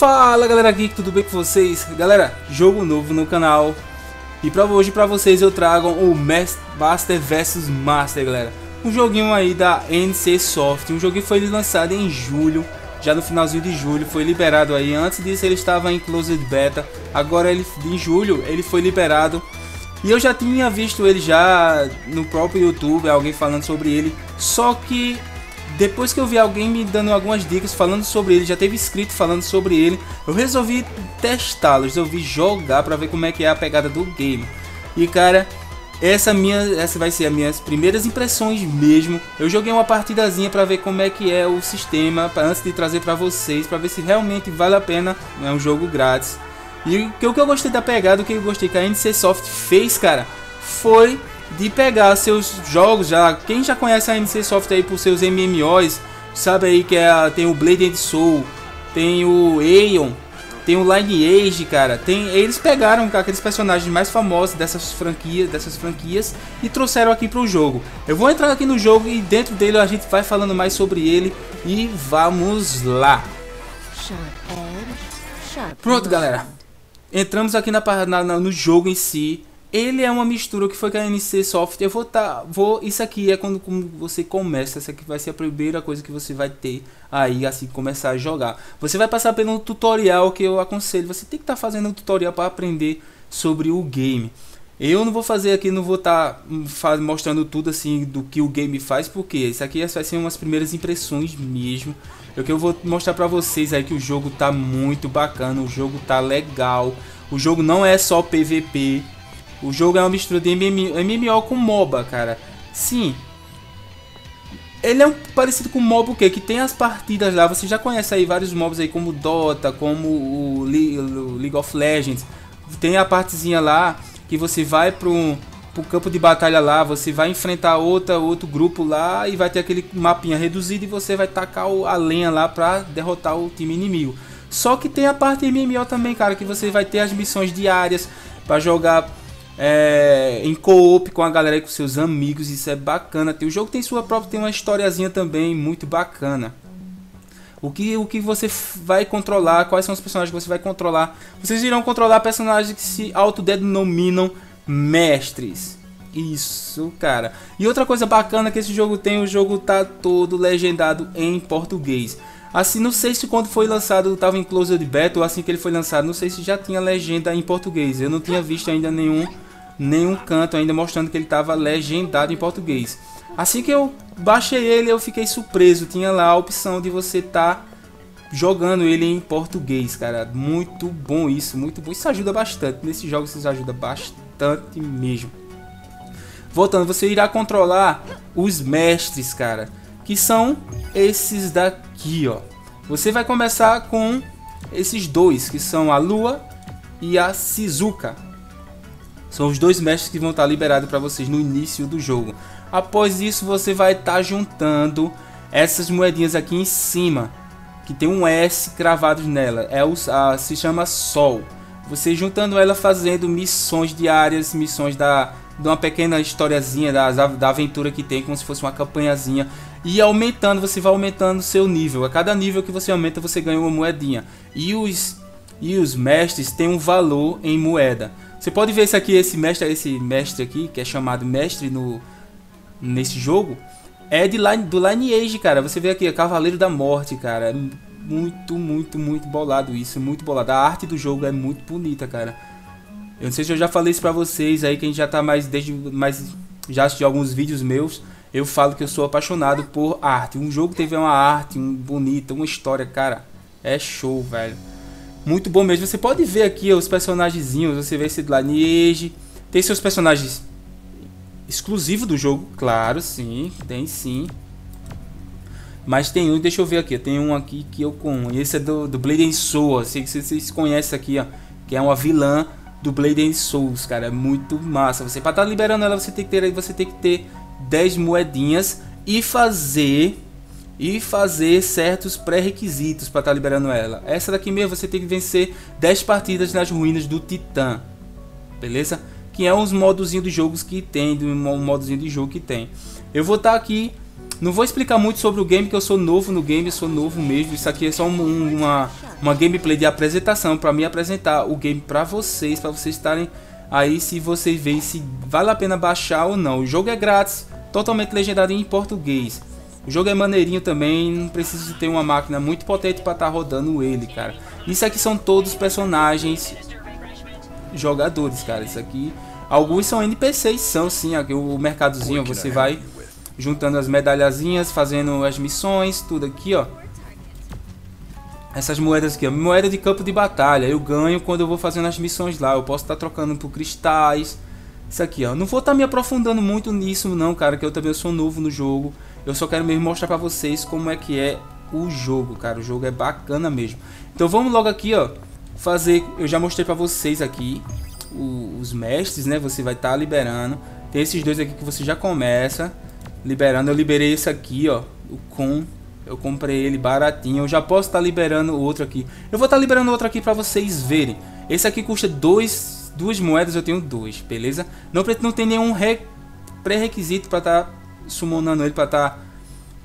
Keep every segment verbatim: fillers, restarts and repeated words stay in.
Fala galera geek, tudo bem com vocês? Galera, jogo novo no canal. E pra hoje pra vocês eu trago o Master vs Master, galera. Um joguinho aí da N C Soft. Um jogo que foi lançado em julho. Já no finalzinho de julho foi liberado aí. Antes disso ele estava em Closed Beta. Agora ele, em julho ele foi liberado. E eu já tinha visto ele já no próprio YouTube, alguém falando sobre ele. Só que depois que eu vi alguém me dando algumas dicas falando sobre ele, já teve escrito falando sobre ele, eu resolvi testá-lo, resolvi jogar pra ver como é que é a pegada do game. E cara, essa, minha, essa vai ser as minhas primeiras impressões mesmo. Eu joguei uma partidazinha pra ver como é que é o sistema, pra, antes de trazer pra vocês, pra ver se realmente vale a pena, é um jogo grátis. E o que eu gostei da pegada, o que eu gostei que a N C Soft fez, cara, foi de pegar seus jogos já. Quem já conhece a N C Soft aí por seus M M Os, sabe aí que é a, tem o Blade and Soul, tem o Eon, tem o Lineage, cara. Tem, eles pegaram cara, aqueles personagens mais famosos dessas franquias, dessas franquias e trouxeram aqui pro jogo. Eu vou entrar aqui no jogo e dentro dele a gente vai falando mais sobre ele e vamos lá. Pronto, galera. Entramos aqui na, na, no jogo em si. Ele é uma mistura que foi com a N C Soft. Eu vou tá, vou isso aqui é quando como você começa, essa aqui vai ser a primeira coisa que você vai ter aí assim começar a jogar. Você vai passar pelo tutorial que eu aconselho. Você tem que estar tá fazendo um tutorial para aprender sobre o game. Eu não vou fazer aqui, não vou estar tá mostrando tudo assim do que o game faz, porque isso aqui vai ser umas primeiras impressões mesmo. É o que eu vou mostrar para vocês aí que o jogo tá muito bacana, o jogo tá legal. O jogo não é só P V P. O jogo é uma mistura de M M O com MOBA, cara. Sim. Ele é um, parecido com MOBA o quê? Que tem as partidas lá. Você já conhece aí vários MOBAs aí, como Dota, como o League of Legends. Tem a partezinha lá que você vai pro, pro campo de batalha lá. Você vai enfrentar outra, outro grupo lá e vai ter aquele mapinha reduzido. E você vai tacar a lenha lá pra derrotar o time inimigo. Só que tem a parte M M O também, cara. Que você vai ter as missões diárias pra jogar... É, em co-op com a galera e com seus amigos, isso é bacana. O jogo tem sua própria, tem uma historiazinha também muito bacana. O que, o que você vai controlar, quais são os personagens que você vai controlar. Vocês irão controlar personagens que se autodenominam mestres. Isso, cara. E outra coisa bacana que esse jogo tem, o jogo tá todo legendado em português. Assim, não sei se quando foi lançado, estava em Closed Beta, ou assim que ele foi lançado, não sei se já tinha legenda em português. Eu não tinha visto ainda nenhum, nenhum canto ainda mostrando que ele estava legendado em português. Assim que eu baixei ele, eu fiquei surpreso. Tinha lá a opção de você tá jogando ele em português, cara. Muito bom isso, muito bom. Isso ajuda bastante. Nesses jogos isso ajuda bastante mesmo. Voltando, você irá controlar os mestres, cara. Que são esses daqui, ó. Você vai começar com esses dois, que são a Lua e a Shizuka. São os dois mestres que vão estar liberados para vocês no início do jogo. Após isso, você vai estar juntando essas moedinhas aqui em cima, que tem um S cravado nela. É o, a, se chama Sol. Você juntando ela, fazendo missões diárias, missões da... de uma pequena historiazinha da, da aventura que tem, como se fosse uma campanhazinha. E aumentando, você vai aumentando seu nível. A cada nível que você aumenta, você ganha uma moedinha. E os, e os mestres têm um valor em moeda. Você pode ver esse aqui, esse mestre, esse mestre aqui, que é chamado mestre no, nesse jogo. É de line, do Lineage, cara. Você vê aqui, é Cavaleiro da Morte, cara. Muito, muito, muito bolado isso. Muito bolado. A arte do jogo é muito bonita, cara. Eu não sei se eu já falei isso pra vocês aí, quem já tá mais desde mais já assistiu alguns vídeos meus, eu falo que eu sou apaixonado por arte. Um jogo teve uma arte, um bonita, uma história, cara. É show, velho. Muito bom mesmo. Você pode ver aqui ó, os personagenzinhos, você vê esse Lineage, tem seus personagens exclusivos do jogo, claro, sim, tem sim. Mas tem um, deixa eu ver aqui, tem um aqui que eu conheço, esse é do, do Blade and Soul, assim, vocês conhecem aqui, ó, que é uma vilã do Blade and Souls, cara, é muito massa. Você para estar tá liberando ela, você tem que ter, você tem que ter dez moedinhas e fazer e fazer certos pré-requisitos para estar tá liberando ela. Essa daqui mesmo, você tem que vencer dez partidas nas ruínas do Titã. Beleza? Que é uns modozinho de jogos que tem, um modozinho de jogo que tem. Eu vou estar tá aqui, não vou explicar muito sobre o game, que eu sou novo no game, eu sou novo mesmo. Isso aqui é só um, uma uma gameplay de apresentação para me apresentar o game para vocês, para vocês estarem aí, se vocês veem se vale a pena baixar ou não. O jogo é grátis, totalmente legendado em português. O jogo é maneirinho também, não preciso ter uma máquina muito potente para estar tá rodando ele, cara. Isso aqui são todos personagens jogadores, cara. Isso aqui, alguns são N P Cs, são sim, aqui o mercadozinho, você vai juntando as medalhazinhas, fazendo as missões, tudo aqui, ó. Essas moedas aqui, ó, moeda de campo de batalha, eu ganho quando eu vou fazendo as missões lá, eu posso estar tá trocando por cristais. Isso aqui, ó, não vou estar tá me aprofundando muito nisso não, cara, que eu também sou novo no jogo. Eu só quero mesmo mostrar pra vocês como é que é o jogo, cara. O jogo é bacana mesmo. Então vamos logo aqui, ó, fazer. Eu já mostrei pra vocês aqui o, os mestres, né, você vai estar tá liberando. Tem esses dois aqui que você já começa liberando. Eu liberei esse aqui, ó, o com eu comprei ele baratinho. Eu já posso estar tá liberando outro aqui. Eu vou estar tá liberando outro aqui pra vocês verem. Esse aqui custa dois, duas moedas, eu tenho dois, beleza? Não, não tem nenhum re, pré-requisito pra estar tá summonando ele, pra estar tá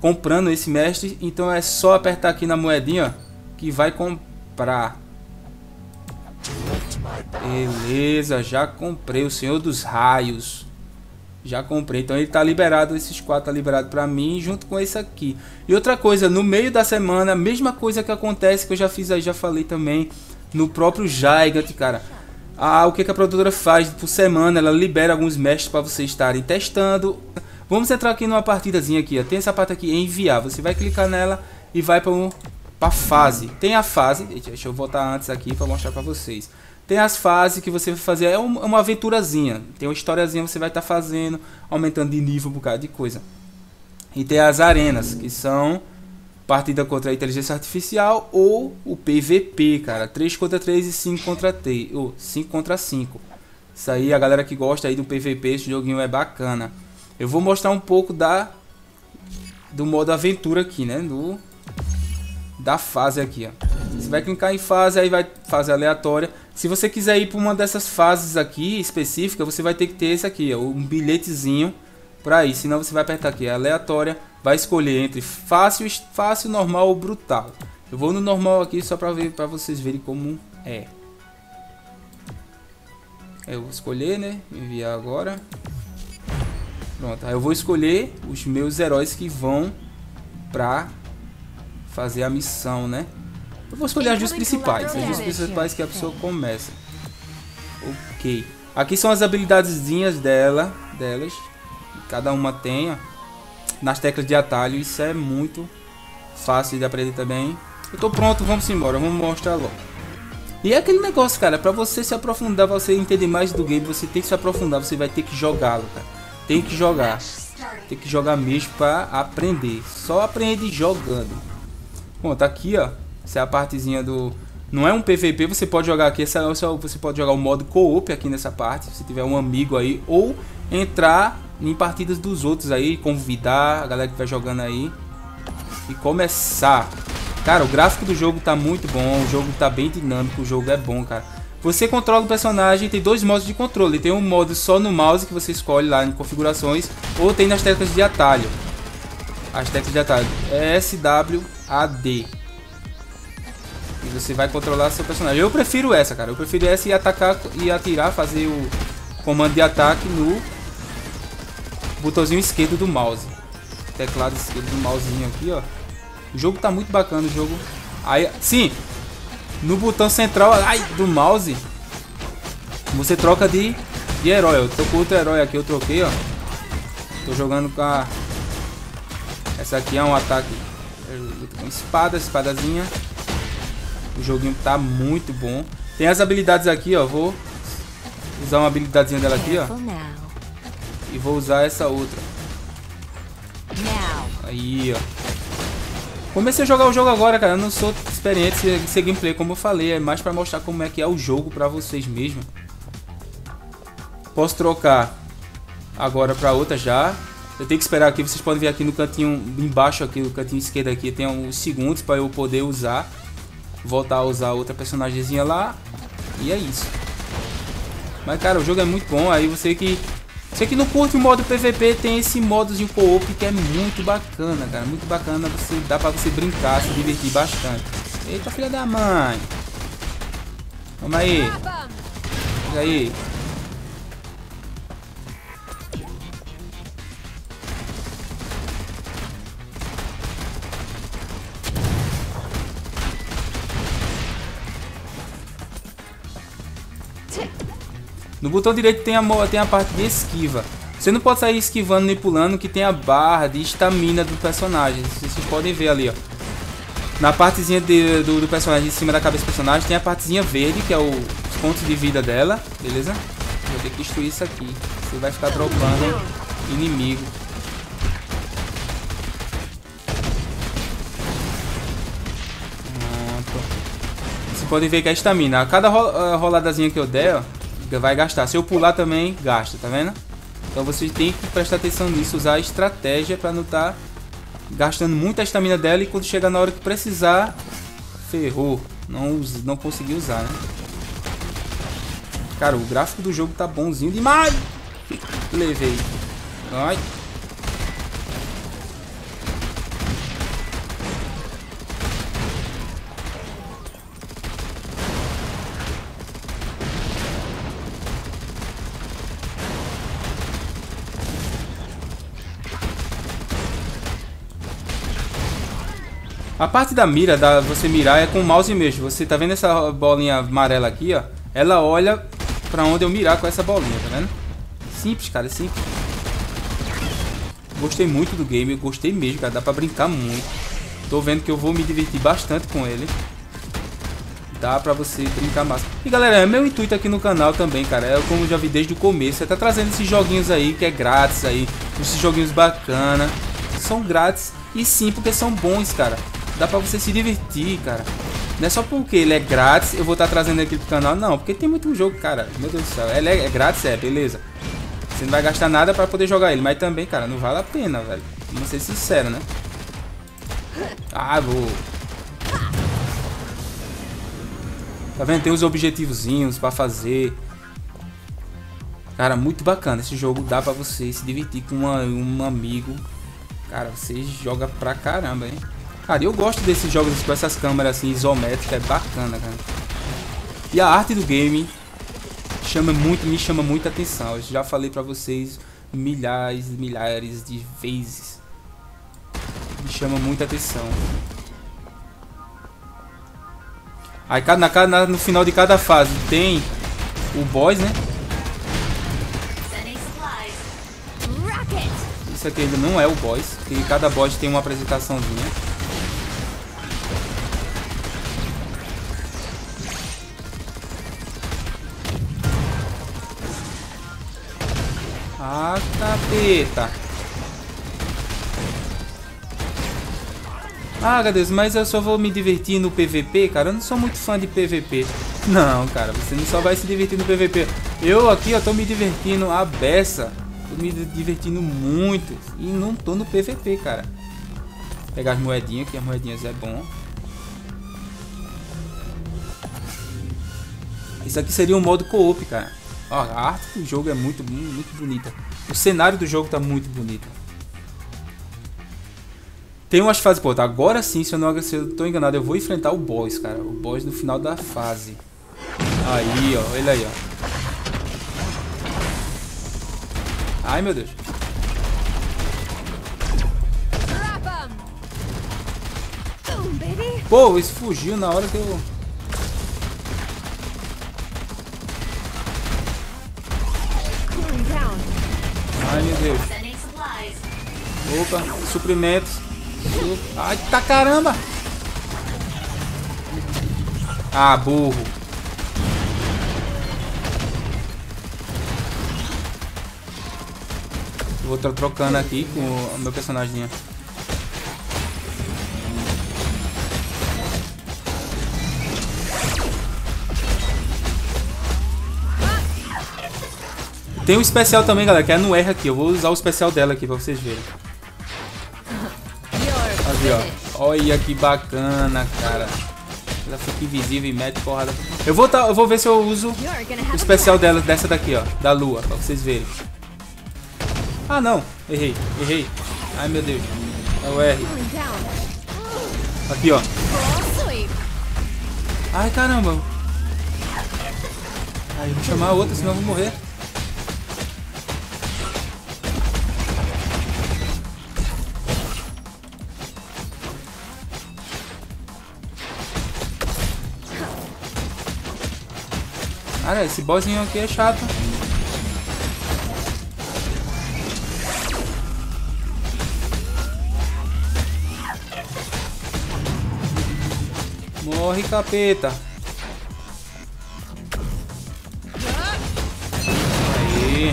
comprando esse mestre. Então é só apertar aqui na moedinha, ó, que vai comprar. Beleza, já comprei o Senhor dos Raios. Já comprei, então ele tá liberado, esses quatro tá liberado pra mim, junto com esse aqui. E outra coisa, no meio da semana, mesma coisa que acontece, que eu já fiz aí, já falei também, no próprio Gigant, cara. Ah, o que, que a produtora faz por semana, ela libera alguns mestres pra vocês estarem testando. Vamos entrar aqui numa partidazinha aqui, ó. Tem essa parte aqui, enviar, você vai clicar nela e vai pra, um, pra fase. Tem a fase, deixa eu voltar antes aqui pra mostrar pra vocês. Tem as fases que você vai fazer, é uma aventurazinha, tem uma historiazinha, você vai estar tá fazendo, aumentando de nível, um bocado de coisa. E tem as arenas, que são partida contra a inteligência artificial ou o P V P, cara, três contra três e cinco contra três, ou cinco contra cinco. Isso aí, a galera que gosta aí do P V P, esse joguinho é bacana. Eu vou mostrar um pouco da do modo aventura aqui, né, do, da fase aqui, ó. Você vai clicar em fase, aí vai fase aleatória. Se você quiser ir para uma dessas fases aqui específica, você vai ter que ter esse aqui, ó, um bilhetezinho para ir. Senão você vai apertar aqui, aleatória, vai escolher entre fácil, fácil, normal ou brutal. Eu vou no normal aqui só para ver, para vocês verem como é. Eu vou escolher, né? Enviar agora. Pronto. Aí eu vou escolher os meus heróis que vão para fazer a missão, né? Eu vou escolher as duas principais, as duas principais que a pessoa começa. Ok. Aqui são as habilidadezinhas dela, delas. Cada uma tem, ó, nas teclas de atalho. Isso é muito fácil de aprender também. Eu tô pronto, vamos embora, vamos mostrar logo. E é aquele negócio, cara, pra você se aprofundar, pra você entender mais do game, você tem que se aprofundar, você vai ter que jogá-lo, cara. Tem que jogar. Tem que jogar mesmo pra aprender. Só aprende jogando. Bom, tá aqui, ó. Essa é a partezinha do... Não é um P V P, você pode jogar aqui, essa, você pode jogar o modo co-op aqui nessa parte, se tiver um amigo aí, ou entrar em partidas dos outros aí, convidar a galera que vai jogando aí e começar. Cara, o gráfico do jogo tá muito bom, o jogo tá bem dinâmico, o jogo é bom, cara. Você controla o personagem, tem dois modos de controle, tem um modo só no mouse que você escolhe lá em configurações, ou tem nas teclas de atalho. As teclas de atalho, é S W A D. E você vai controlar seu personagem. Eu prefiro essa, cara. Eu prefiro essa e atacar e atirar, fazer o comando de ataque no botãozinho esquerdo do mouse. Teclado esquerdo do mousezinho aqui, ó. O jogo tá muito bacana, o jogo. Aí, sim. No botão central, ai, do mouse, você troca de, de herói. Eu tô com outro herói aqui, eu troquei, ó. Tô jogando com a... Essa aqui é um ataque com espada, espadazinha. O joguinho tá muito bom. Tem as habilidades aqui, ó. Vou usar uma habilidadezinha dela aqui, ó. E vou usar essa outra. Aí, ó. Comecei a jogar o jogo agora, cara. Eu não sou experiente em ser gameplay, como eu falei. É mais pra mostrar como é que é o jogo pra vocês mesmo. Posso trocar agora pra outra já. Eu tenho que esperar aqui. Vocês podem ver aqui no cantinho embaixo, aqui, no cantinho esquerdo aqui, tem uns segundos pra eu poder usar. Voltar a usar outra personagemzinha lá. E é isso. Mas, cara, o jogo é muito bom. Aí você que... Você que não curte o modo P V P, tem esse modo de co-op que é muito bacana, cara. Muito bacana, você, dá pra você brincar, se divertir bastante. Eita, filha da mãe. Vamos aí. Vamos aí. No botão direito tem a, tem a parte de esquiva. Você não pode sair esquivando nem pulando, que tem a barra de estamina do personagem. Vocês podem ver ali, ó. Na partezinha de, do, do personagem, em cima da cabeça do personagem, tem a partezinha verde, que é o, os pontos de vida dela. Beleza? Vou ter que destruir isso aqui. Você vai ficar dropando inimigo. Pronto. Vocês podem ver que é a estamina. A cada roladazinha que eu der, ó, vai gastar. Se eu pular também, gasta, tá vendo? Então você tem que prestar atenção nisso, usar a estratégia para não estar tá gastando muita estamina dela, e quando chegar na hora que precisar, ferrou, não, não consegui usar, né? Cara, o gráfico do jogo tá bonzinho demais. Levei. Ai. A parte da mira, da você mirar, é com o mouse mesmo. Você tá vendo essa bolinha amarela aqui, ó? Ela olha pra onde eu mirar com essa bolinha, tá vendo? Simples, cara, simples. Gostei muito do game, gostei mesmo, cara. Dá pra brincar muito. Tô vendo que eu vou me divertir bastante com ele. Dá pra você brincar massa. E galera, é meu intuito aqui no canal também, cara. É como eu já vi desde o começo. É tá trazendo esses joguinhos aí, que é grátis aí. Esses joguinhos bacana. São grátis e sim, porque são bons, cara. Dá pra você se divertir, cara. Não é só porque ele é grátis eu vou estar tá trazendo aqui pro canal, não. Porque tem muito jogo, cara. Meu Deus do céu. Ele é, é grátis, é, beleza. Você não vai gastar nada pra poder jogar ele. Mas também, cara, não vale a pena, velho. Vamos ser sincero, né? Ah, vou. Tá vendo? Tem uns objetivozinhos pra fazer. Cara, muito bacana. Esse jogo dá pra você se divertir com uma, um amigo. Cara, você joga pra caramba, hein? Cara, eu gosto desses jogos com essas câmeras assim, isométricas, é bacana, cara. E a arte do game chama muito, me chama muita atenção. Eu já falei pra vocês milhares e milhares de vezes. Me chama muita atenção. Aí na, na, no final de cada fase tem o boss, né? Isso aqui ainda não é o boss, porque cada boss tem uma apresentaçãozinha. Ah, capeta. Ah, Deus, mas eu só vou me divertir no P V P, cara. Eu não sou muito fã de P V P. Não, cara, você não só vai se divertir no P V P. Eu aqui, ó, tô me divertindo a beça. Tô me divertindo muito. E não tô no P V P, cara. Vou pegar as moedinhas, que as moedinhas é bom. Isso aqui seria um modo co-op, cara. Ó, a arte do jogo é muito, muito bonita. O cenário do jogo tá muito bonito. Tem umas fases... Pô, tá, agora sim, se eu não se eu tô enganado, eu vou enfrentar o boss, cara. O boss no final da fase. Aí, ó. Ele aí, ó. Ai, meu Deus. Pô, isso fugiu na hora que eu... Ai, meu Deus. Opa, suprimentos. Ai, tá caramba. Ah, burro. Vou tô trocando aqui com o meu personagem. Tem um especial também, galera, que é no R aqui. Eu vou usar o especial dela aqui pra vocês verem. Aqui, ó. Olha que bacana, cara. Ela fica invisível e mete porrada. Eu vou, tá, eu vou ver se eu uso o especial dela, dessa daqui, ó. Da lua, pra vocês verem. Ah, não. Errei, errei. Ai, meu Deus. É o R. Aqui, ó. Ai, caramba. Aí eu vou chamar a outra, senão eu vou morrer. Cara, esse bossinho aqui é chato. Morre, capeta. Aí.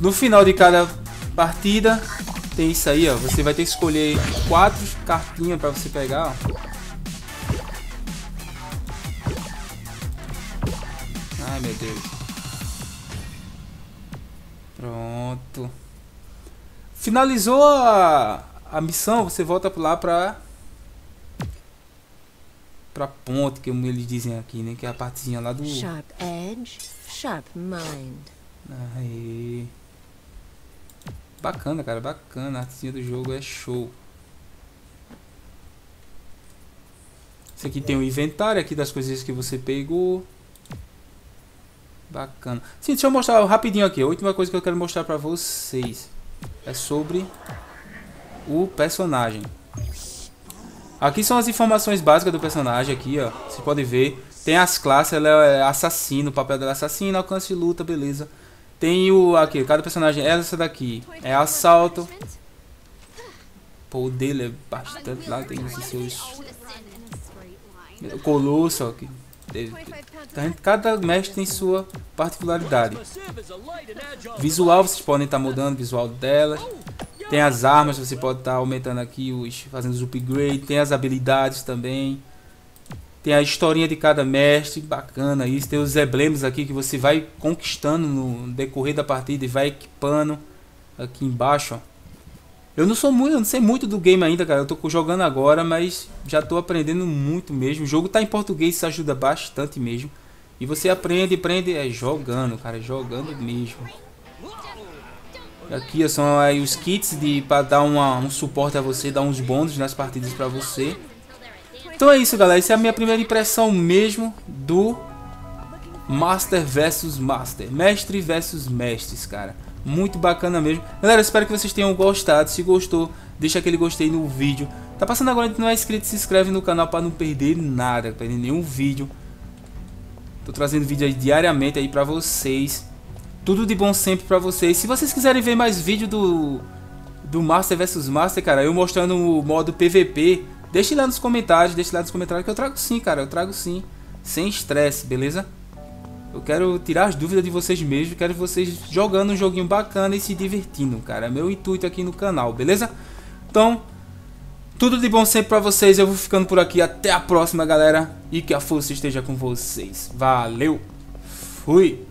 No final de cada partida tem isso aí, ó. Você vai ter que escolher quatro cartinhas para você pegar, ó. Ai, meu Deus. Pronto. Finalizou a, a missão, você volta lá para para ponte, que eles dizem aqui, né, que é a partezinha lá do Sharp Edge, Sharp Mind. Aí. Bacana, cara, bacana. A artezinha do jogo é show. Isso aqui tem o um inventário aqui das coisas que você pegou. Bacana. Sim, deixa eu mostrar rapidinho aqui. A última coisa que eu quero mostrar pra vocês é sobre o personagem. Aqui são as informações básicas do personagem aqui, ó. Você pode ver. Tem as classes, ela é assassino, o papel dela é assassino, alcance de luta, beleza. Tem o aqui, cada personagem é essa daqui. É assalto. Pô, o dele é bastante lá, tem os seus. Colosso aqui. Cada mestre tem sua particularidade. Visual, vocês podem estar mudando o visual delas. Tem as armas, você pode estar aumentando aqui, os, fazendo os upgrade. Tem as habilidades também. Tem a historinha de cada mestre, bacana isso. Tem os emblemas aqui que você vai conquistando no decorrer da partida e vai equipando aqui embaixo, ó. Eu não sou muito, eu não sei muito do game ainda, cara. Eu tô jogando agora, mas já tô aprendendo muito mesmo. O jogo tá em português, isso ajuda bastante mesmo. E você aprende, aprende, é jogando, cara, jogando mesmo. Aqui são aí os kits de para dar uma, um suporte a você, dar uns bônus nas partidas para você. Então é isso, galera, essa é a minha primeira impressão mesmo do Master versus Master, mestre versus mestres, cara, muito bacana mesmo. Galera, eu espero que vocês tenham gostado. Se gostou, deixa aquele gostei no vídeo. Tá passando agora e não é inscrito, se inscreve no canal para não perder nada, pra perder nenhum vídeo. Tô trazendo vídeo aí diariamente aí pra vocês, tudo de bom sempre pra vocês. Se vocês quiserem ver mais vídeo do, do Master versus Master, cara, eu mostrando o modo P V P, deixe lá nos comentários, deixe lá nos comentários que eu trago sim, cara, eu trago sim, sem estresse, beleza? Eu quero tirar as dúvidas de vocês mesmo, quero vocês jogando um joguinho bacana e se divertindo, cara, é meu intuito aqui no canal, beleza? Então, tudo de bom sempre pra vocês, eu vou ficando por aqui, até a próxima, galera, e que a força esteja com vocês, valeu, fui!